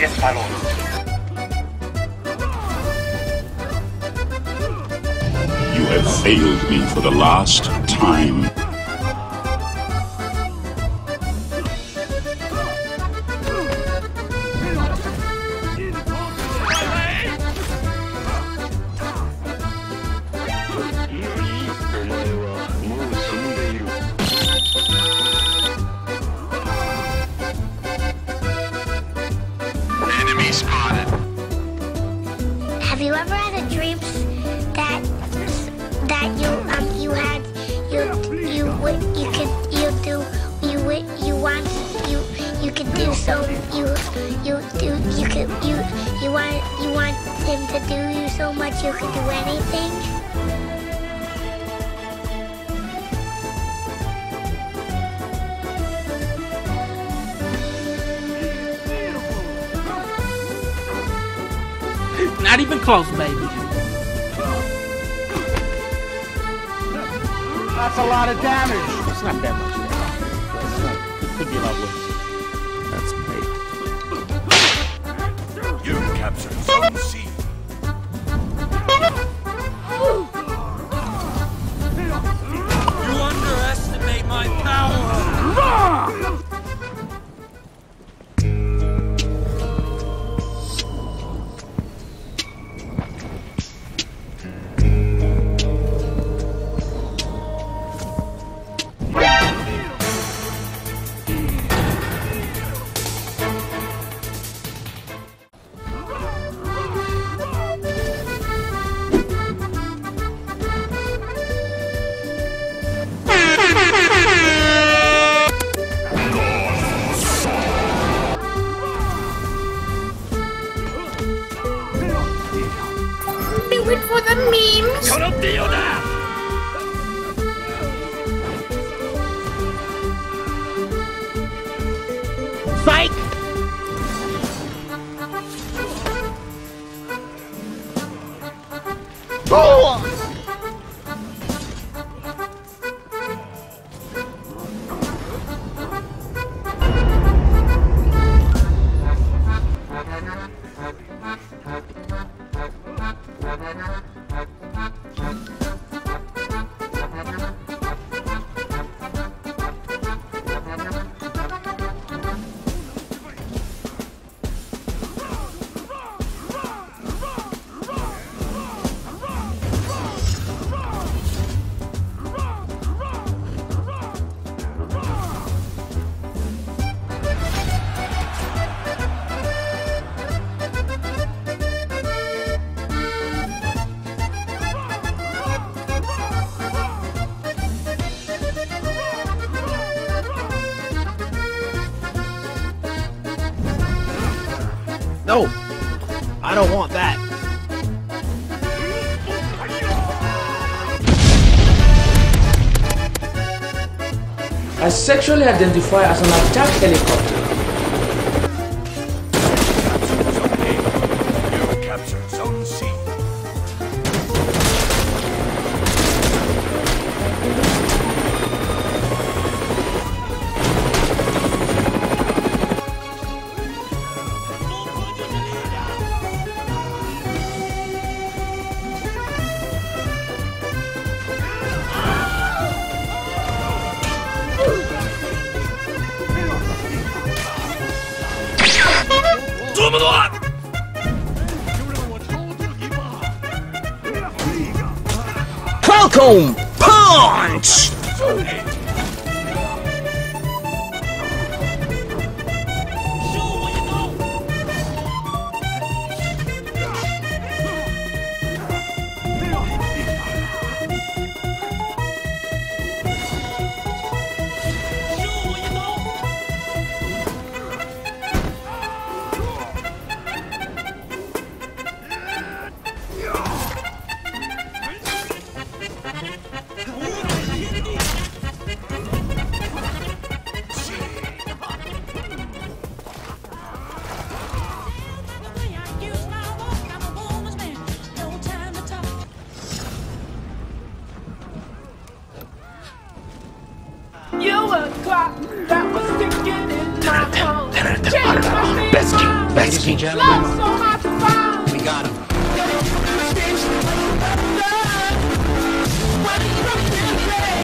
Yes, my lord. You have failed me for the last time. Have you ever had a dream that you want him to do you so much you could do anything? Not even close, baby. That's a lot of damage. It's not that much damage. It could be a lot worse. That's great. You captured Zone C. You underestimate my power. For the memes. Psych. Oh. No, I don't want that. I sexually identify as an attack helicopter. You captured Zone C. Falcon Punch! That was sticking in my tongue. Ladies and gentlemen.